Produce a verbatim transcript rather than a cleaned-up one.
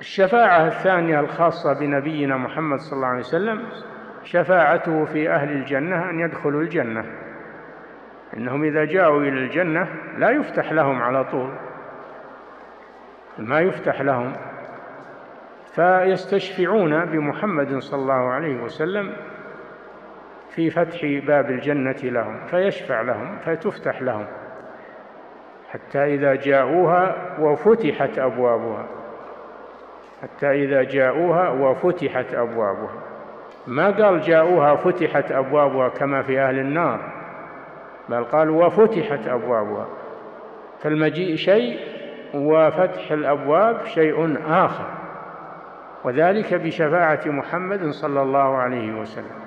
الشفاعة الثانية الخاصة بنبينا محمد صلى الله عليه وسلم شفاعته في أهل الجنة أن يدخلوا الجنة، إنهم إذا جاءوا إلى الجنة لا يفتح لهم على طول، ما يفتح لهم، فيستشفعون بمحمد صلى الله عليه وسلم في فتح باب الجنة لهم، فيشفع لهم فتفتح لهم حتى إذا جاءوها وفتحت أبوابها، حتى إذا جاءوها وفتحت أبوابها، ما قال جاءوها فتحت أبوابها كما في أهل النار، بل قال وفتحت أبوابها، فالمجيء شيء وفتح الأبواب شيء آخر، وذلك بشفاعة محمد صلى الله عليه وسلم.